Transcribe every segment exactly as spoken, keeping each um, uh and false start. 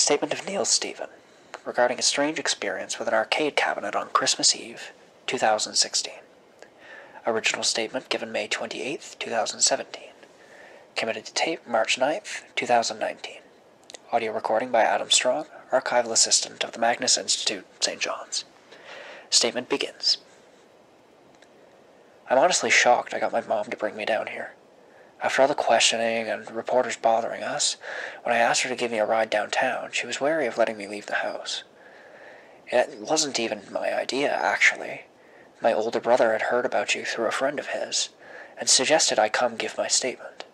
Statement of Neil Stephen regarding a strange experience with an arcade cabinet on Christmas Eve, two thousand sixteen. Original statement given May twenty-eighth, two thousand seventeen. Committed to tape March ninth, two thousand nineteen. Audio recording by Adam Strong, Archival Assistant of the Magnus Institute, Saint John's. Statement begins. I'm honestly shocked I got my mom to bring me down here. After all the questioning and reporters bothering us, when I asked her to give me a ride downtown, she was wary of letting me leave the house. It wasn't even my idea, actually. My older brother had heard about you through a friend of his, and suggested I come give my statement.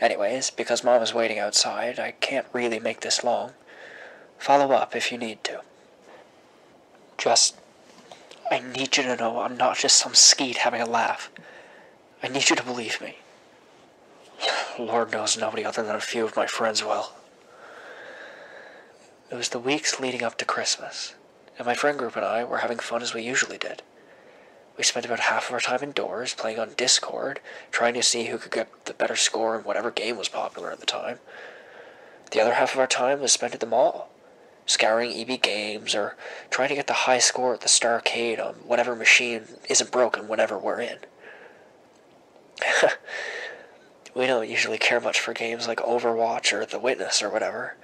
Anyways, because Mom is waiting outside, I can't really make this long. Follow up if you need to. Just, I need you to know I'm not just some skeet having a laugh. I need you to believe me. Lord knows nobody other than a few of my friends will. It was the weeks leading up to Christmas, and my friend group and I were having fun as we usually did. We spent about half of our time indoors, playing on Discord, trying to see who could get the better score in whatever game was popular at the time. The other half of our time was spent at the mall, scouring E B Games, or trying to get the high score at the Starcade on whatever machine isn't broken whenever we're in. We don't usually care much for games like Overwatch or The Witness or whatever,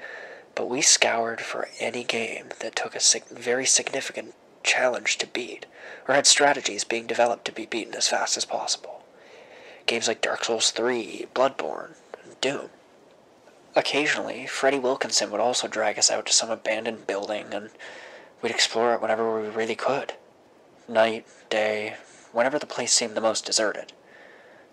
but we scoured for any game that took a sig- very significant challenge to beat, or had strategies being developed to be beaten as fast as possible. Games like Dark Souls three, Bloodborne, and Doom. Occasionally, Freddie Wilkinson would also drag us out to some abandoned building, and we'd explore it whenever we really could. Night, day, whenever the place seemed the most deserted.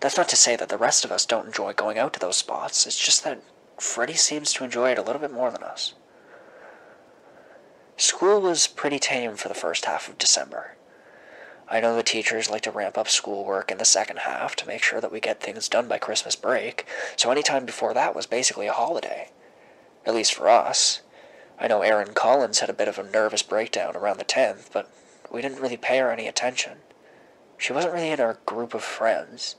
That's not to say that the rest of us don't enjoy going out to those spots, it's just that Freddie seems to enjoy it a little bit more than us. School was pretty tame for the first half of December. I know the teachers like to ramp up schoolwork in the second half to make sure that we get things done by Christmas break, so any time before that was basically a holiday. At least for us. I know Aaron Collins had a bit of a nervous breakdown around the tenth, but we didn't really pay her any attention. She wasn't really in our group of friends.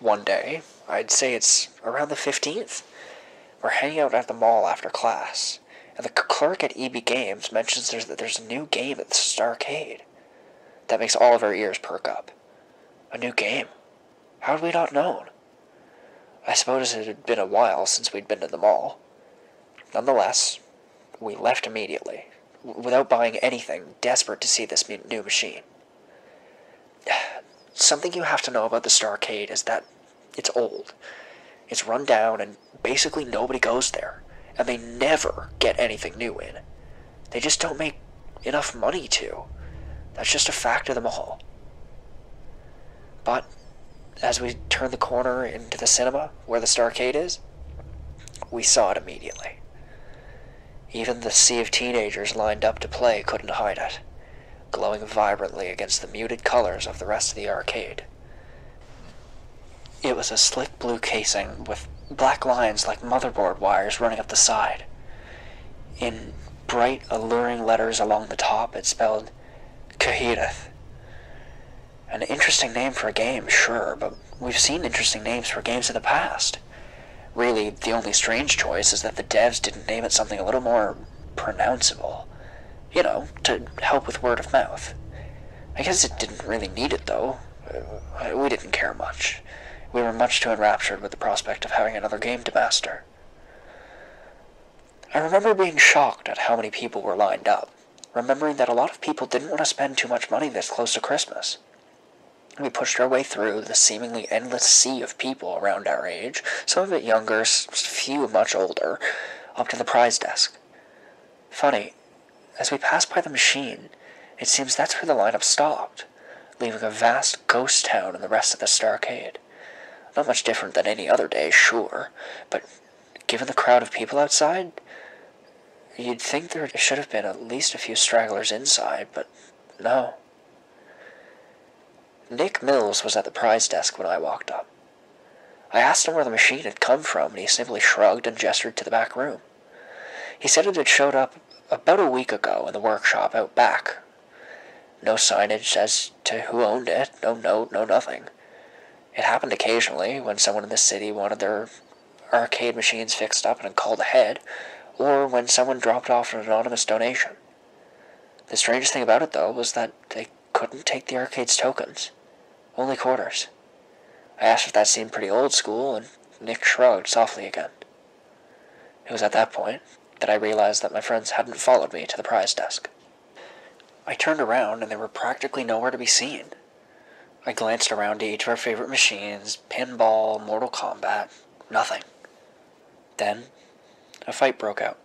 One day, I'd say it's around the fifteenth, we're hanging out at the mall after class, and the clerk at E B Games mentions there's, that there's a new game at the Starcade. That makes all of our ears perk up. A new game? How had we not known? I suppose it had been a while since we'd been to the mall. Nonetheless, we left immediately, w- without buying anything, desperate to see this m- new machine. Something you have to know about the Starcade is that it's old. It's run down, and basically nobody goes there. And they never get anything new in. They just don't make enough money to. That's just a fact of them all. But, as we turned the corner into the cinema, where the Starcade is, we saw it immediately. Even the sea of teenagers lined up to play couldn't hide it, glowing vibrantly against the muted colors of the rest of the arcade. It was a slick blue casing with black lines like motherboard wires running up the side. In bright, alluring letters along the top, it spelled Cahidith. An interesting name for a game, sure, but we've seen interesting names for games in the past. Really, the only strange choice is that the devs didn't name it something a little more pronounceable. You know, to help with word of mouth. I guess it didn't really need it, though. We didn't care much. We were much too enraptured with the prospect of having another game to master. I remember being shocked at how many people were lined up, remembering that a lot of people didn't want to spend too much money this close to Christmas. We pushed our way through the seemingly endless sea of people around our age, some of it younger, few much older, up to the prize desk. Funny, as we passed by the machine, it seems that's where the lineup stopped, leaving a vast ghost town and the rest of the Starcade. Not much different than any other day, sure, but given the crowd of people outside, you'd think there should have been at least a few stragglers inside, but no. Nick Mills was at the prize desk when I walked up. I asked him where the machine had come from, and he simply shrugged and gestured to the back room. He said it had showed up about a week ago in the workshop out back. No signage as to who owned it, no note, no nothing. It happened occasionally when someone in the city wanted their arcade machines fixed up and called ahead, or when someone dropped off an anonymous donation. The strangest thing about it, though, was that they couldn't take the arcade's tokens. Only quarters. I asked if that seemed pretty old school, and Nick shrugged softly again. It was at that point that I realized that my friends hadn't followed me to the prize desk. I turned around, and they were practically nowhere to be seen. I glanced around to each of our favorite machines, pinball, Mortal Kombat, nothing. Then, a fight broke out.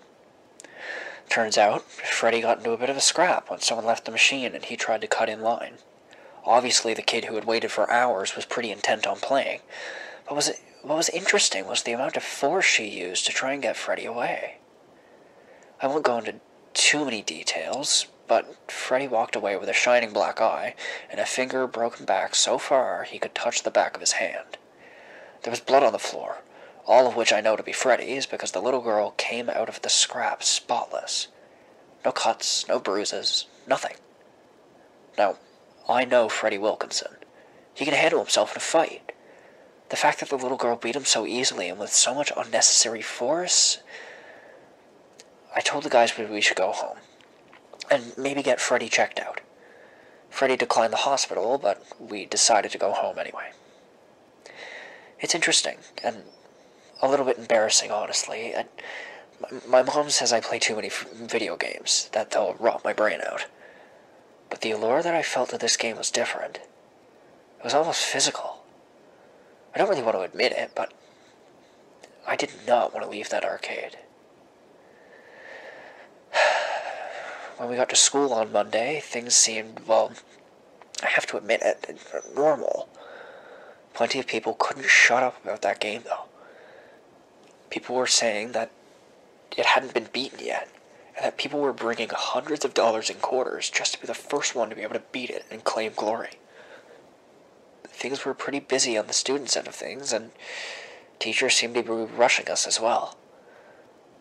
Turns out, Freddie got into a bit of a scrap when someone left the machine and he tried to cut in line. Obviously, the kid who had waited for hours was pretty intent on playing, but was it, what was interesting was the amount of force she used to try and get Freddie away. I won't go into too many details, but Freddie walked away with a shining black eye and a finger broken back so far he could touch the back of his hand. There was blood on the floor, all of which I know to be Freddie's because the little girl came out of the scrap spotless. No cuts, no bruises, nothing. Now, I know Freddie Wilkinson. He can handle himself in a fight. The fact that the little girl beat him so easily and with so much unnecessary force... I told the guys we should go home, and maybe get Freddie checked out. Freddie declined the hospital, but we decided to go home anyway. It's interesting, and a little bit embarrassing, honestly. I, my mom says I play too many f video games, that they'll rot my brain out. But the allure that I felt to this game was different. It was almost physical. I don't really want to admit it, but I did not want to leave that arcade. When we got to school on Monday, things seemed, well, I have to admit it, normal. Plenty of people couldn't shut up about that game, though. People were saying that it hadn't been beaten yet, and that people were bringing hundreds of dollars in quarters just to be the first one to be able to beat it and claim glory. Things were pretty busy on the students' end of things, and teachers seemed to be rushing us as well.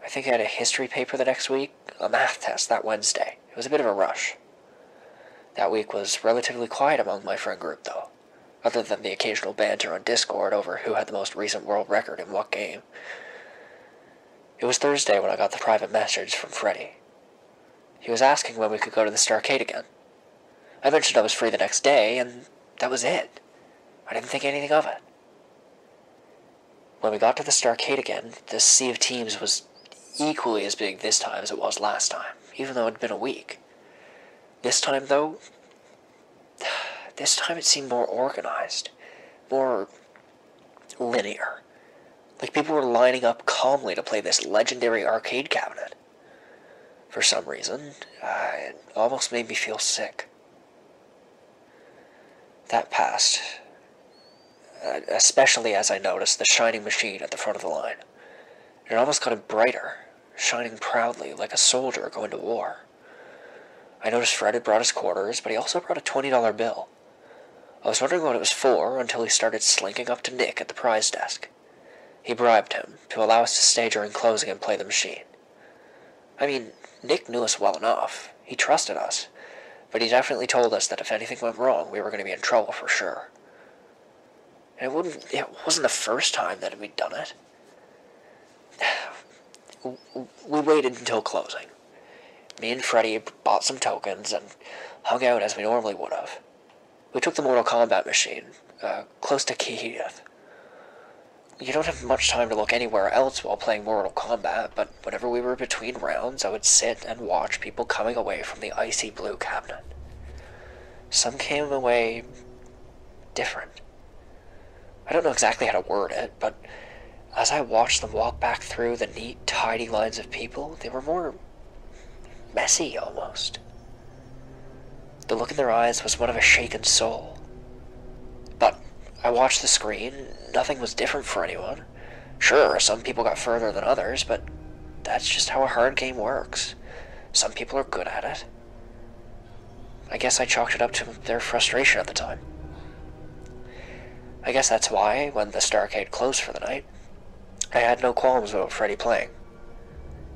I think I had a history paper the next week, a math test that Wednesday. It was a bit of a rush. That week was relatively quiet among my friend group, though, other than the occasional banter on Discord over who had the most recent world record in what game. It was Thursday when I got the private message from Freddie. He was asking when we could go to the Starcade again. I mentioned I was free the next day, and that was it. I didn't think anything of it. When we got to the Starcade again, the sea of teams was equally as big this time as it was last time, even though it had been a week. This time, though, this time it seemed more organized, more linear. Like people were lining up calmly to play this legendary arcade cabinet. For some reason, uh, it almost made me feel sick. That passed, uh, especially as I noticed the shining machine at the front of the line. It almost got it brighter, shining proudly like a soldier going to war. I noticed Fred had brought his quarters, but he also brought a twenty dollar bill. I was wondering what it was for until he started slinking up to Nick at the prize desk. He bribed him to allow us to stay during closing and play the machine. I mean, Nick knew us well enough. He trusted us. But he definitely told us that if anything went wrong, we were going to be in trouble for sure. And it, wouldn't, it wasn't the first time that we'd done it. We waited until closing. Me and Freddie bought some tokens and hung out as we normally would have. We took the Mortal Kombat machine, uh, close to Cahidith. You don't have much time to look anywhere else while playing Mortal Kombat, but whenever we were between rounds, I would sit and watch people coming away from the icy blue cabinet. Some came away different. I don't know exactly how to word it, but as I watched them walk back through the neat, tidy lines of people, they were more messy, almost. The look in their eyes was one of a shaken soul. But I watched the screen. Nothing was different for anyone. Sure, some people got further than others, but that's just how a hard game works. Some people are good at it. I guess I chalked it up to their frustration at the time. I guess that's why, when the Starcade closed for the night, I had no qualms about Freddie playing.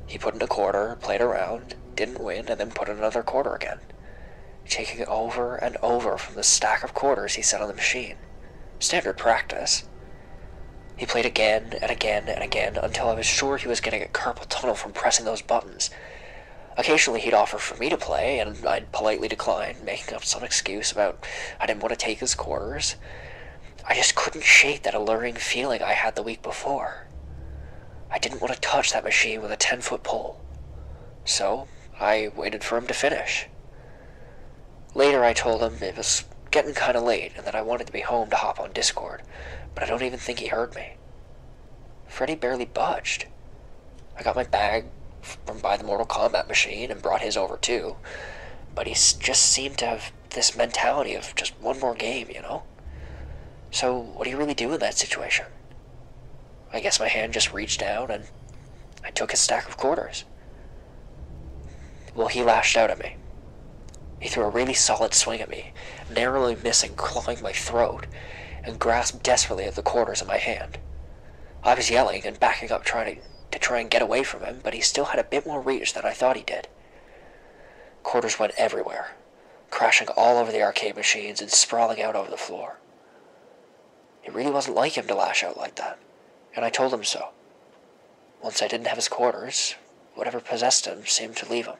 He put in a quarter, played around, didn't win, and then put in another quarter again, taking it over and over from the stack of quarters he set on the machine. Standard practice. He played again and again and again until I was sure he was getting a carpal tunnel from pressing those buttons. Occasionally he'd offer for me to play, and I'd politely decline, making up some excuse about I didn't want to take his quarters. I just couldn't shake that alluring feeling I had the week before. I didn't want to touch that machine with a ten-foot pole. So I waited for him to finish. Later I told him it was getting kind of late and that I wanted to be home to hop on Discord, but I don't even think he heard me. Freddie barely budged. I got my bag from by the Mortal Kombat machine and brought his over too, but he just seemed to have this mentality of just one more game, you know? So what do you really do in that situation? I guess my hand just reached down and I took his stack of quarters. Well, he lashed out at me. He threw a really solid swing at me, narrowly missing clawing my throat, and grasped desperately at the quarters in my hand. I was yelling and backing up trying to, to try and get away from him, but he still had a bit more reach than I thought he did. Quarters went everywhere, crashing all over the arcade machines and sprawling out over the floor. It really wasn't like him to lash out like that, and I told him so. Once I didn't have his quarters, whatever possessed him seemed to leave him.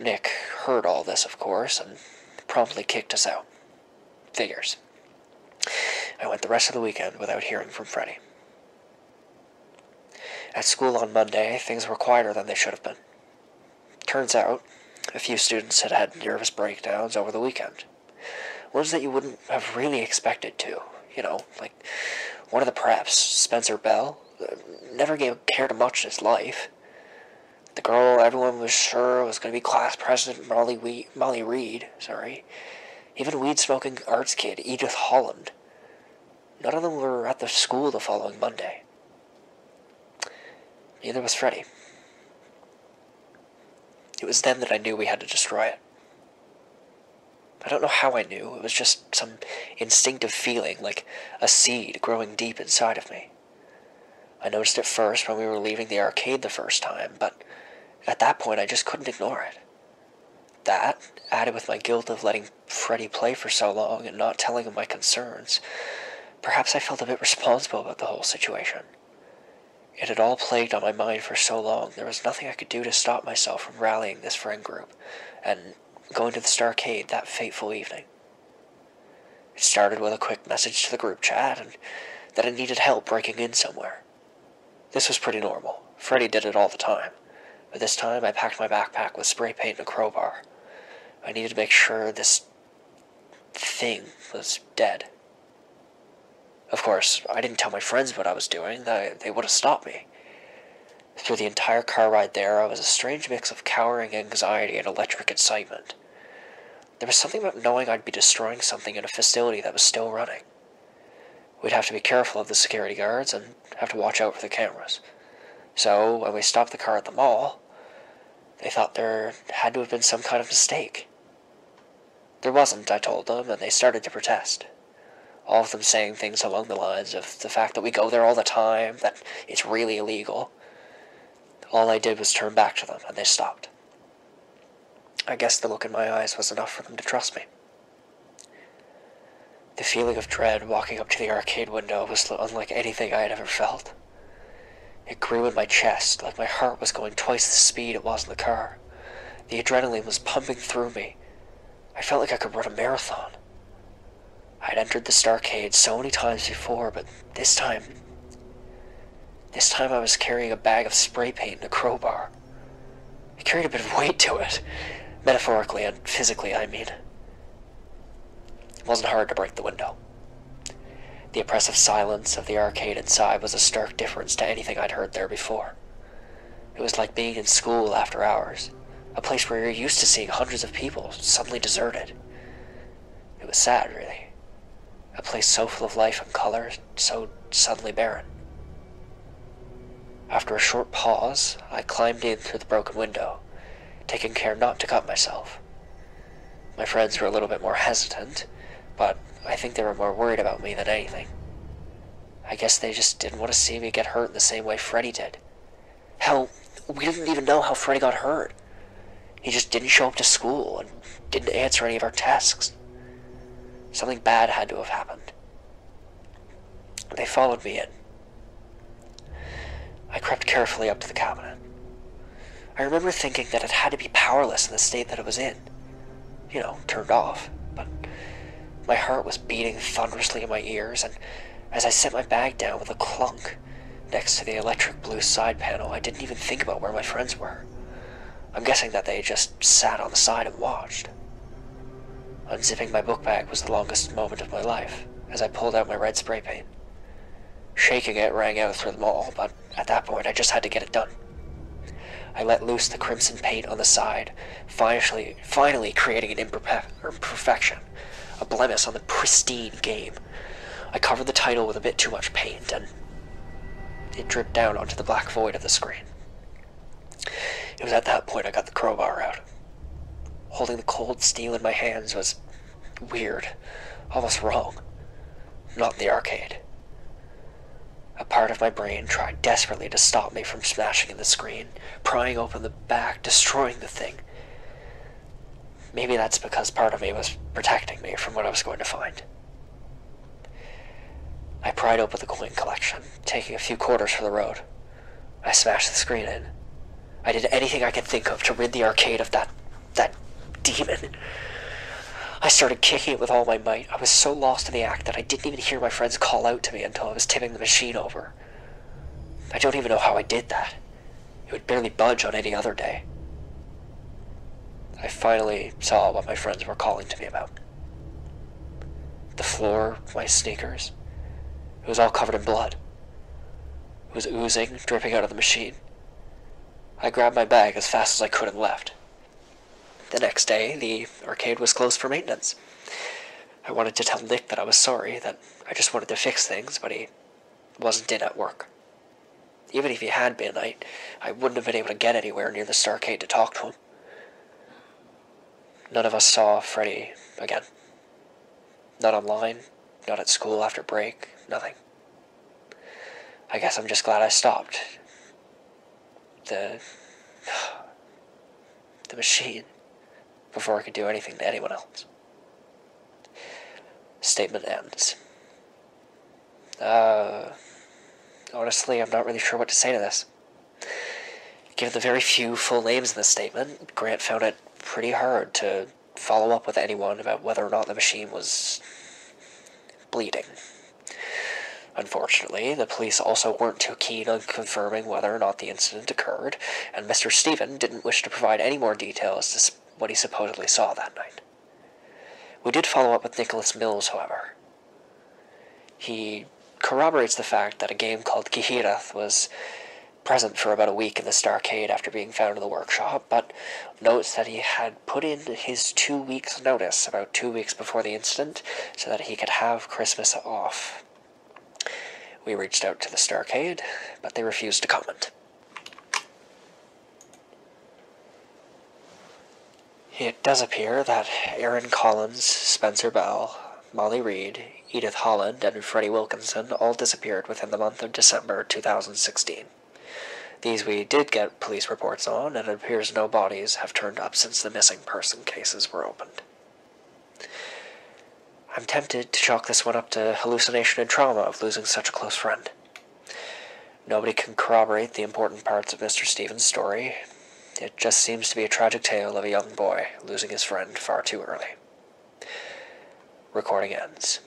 Nick heard all this, of course, and promptly kicked us out. Figures. I went the rest of the weekend without hearing from Freddie. At school on Monday, things were quieter than they should have been. Turns out, a few students had had nervous breakdowns over the weekend. Ones that you wouldn't have really expected to, you know, like one of the preps, Spencer Bell, never gave, cared much in his life. The girl everyone was sure was going to be class president, Molly, we Molly Reed, sorry. Even weed-smoking arts kid, Edith Holland. None of them were at the school the following Monday. Neither was Freddie. It was then that I knew we had to destroy it. I don't know how I knew, it was just some instinctive feeling, like a seed growing deep inside of me. I noticed it first when we were leaving the arcade the first time, but at that point I just couldn't ignore it. That, added with my guilt of letting Freddie play for so long and not telling him my concerns, perhaps I felt a bit responsible about the whole situation. It had all plagued on my mind for so long, there was nothing I could do to stop myself from rallying this friend group and going to the Starcade that fateful evening. It started with a quick message to the group chat and that I needed help breaking in somewhere. This was pretty normal. Freddie did it all the time. But this time, I packed my backpack with spray paint and a crowbar. I needed to make sure this thing was dead. Of course, I didn't tell my friends what I was doing. They, they would have stopped me. Through the entire car ride there, I was a strange mix of cowering anxiety and electric excitement. There was something about knowing I'd be destroying something in a facility that was still running. We'd have to be careful of the security guards and have to watch out for the cameras. So, when we stopped the car at the mall, they thought there had to have been some kind of mistake. There wasn't, I told them, and they started to protest. All of them saying things along the lines of the fact that we go there all the time, that it's really illegal. All I did was turn back to them, and they stopped. I guess the look in my eyes was enough for them to trust me. The feeling of dread walking up to the arcade window was unlike anything I had ever felt. It grew in my chest, like my heart was going twice the speed it was in the car. The adrenaline was pumping through me. I felt like I could run a marathon. I had entered the Starcade so many times before, but this time... This time I was carrying a bag of spray paint and a crowbar. It carried a bit of weight to it. Metaphorically and physically, I mean. It wasn't hard to break the window. The oppressive silence of the arcade inside was a stark difference to anything I'd heard there before. It was like being in school after hours, a place where you're used to seeing hundreds of people suddenly deserted. It was sad, really. A place so full of life and color, so suddenly barren. After a short pause, I climbed in through the broken window, taking care not to cut myself. My friends were a little bit more hesitant, but I think they were more worried about me than anything. I guess they just didn't want to see me get hurt in the same way Freddie did. Hell, we didn't even know how Freddie got hurt. He just didn't show up to school and didn't answer any of our tasks. Something bad had to have happened. They followed me in. I crept carefully up to the cabinet. I remember thinking that it had to be powerless in the state that it was in. You know, turned off. But my heart was beating thunderously in my ears, and as I set my bag down with a clunk next to the electric blue side panel, I didn't even think about where my friends were. I'm guessing that they just sat on the side and watched. Unzipping my book bag was the longest moment of my life, as I pulled out my red spray paint. Shaking it rang out through them all, but at that point I just had to get it done. I let loose the crimson paint on the side, finally, finally creating an imperfection, a blemish on the pristine game. I covered the title with a bit too much paint, and it dripped down onto the black void of the screen. It was at that point I got the crowbar out. Holding the cold steel in my hands was weird, almost wrong. Not in the arcade. A part of my brain tried desperately to stop me from smashing in the screen, prying open the back, destroying the thing. Maybe that's because part of me was protecting me from what I was going to find. I pried open the coin collection, taking a few quarters for the road. I smashed the screen in. I did anything I could think of to rid the arcade of that that demon. I started kicking it with all my might. I was so lost in the act that I didn't even hear my friends call out to me until I was tipping the machine over. I don't even know how I did that. It would barely budge on any other day. I finally saw what my friends were calling to me about. The floor, my sneakers. It was all covered in blood. It was oozing, dripping out of the machine. I grabbed my bag as fast as I could and left. The next day, the arcade was closed for maintenance. I wanted to tell Nick that I was sorry, that I just wanted to fix things, but he wasn't in at work. Even if he had been, I, I wouldn't have been able to get anywhere near the Starcade to talk to him. None of us saw Freddie again. Not online, not at school after break, nothing. I guess I'm just glad I stopped. The, the machine, before I could do anything to anyone else. Statement ends. Uh, honestly, I'm not really sure what to say to this. Given the very few full names in this statement, Grant found it pretty hard to follow up with anyone about whether or not the machine was bleeding. Unfortunately, the police also weren't too keen on confirming whether or not the incident occurred, and Mister Stephen didn't wish to provide any more detail as to what he supposedly saw that night. We did follow up with Nicholas Mills, however. He corroborates the fact that a game called Kihirath was present for about a week in the Starcade after being found in the workshop, but notes that he had put in his two weeks' notice about two weeks before the incident so that he could have Christmas off. We reached out to the Starcade, but they refused to comment. It does appear that Aaron Collins, Spencer Bell, Molly Reed, Edith Holland, and Freddie Wilkinson all disappeared within the month of December two thousand sixteen. These we did get police reports on, and it appears no bodies have turned up since the missing person cases were opened. I'm tempted to chalk this one up to hallucination and trauma of losing such a close friend. Nobody can corroborate the important parts of Mister Stephen's story. It just seems to be a tragic tale of a young boy losing his friend far too early. Recording ends.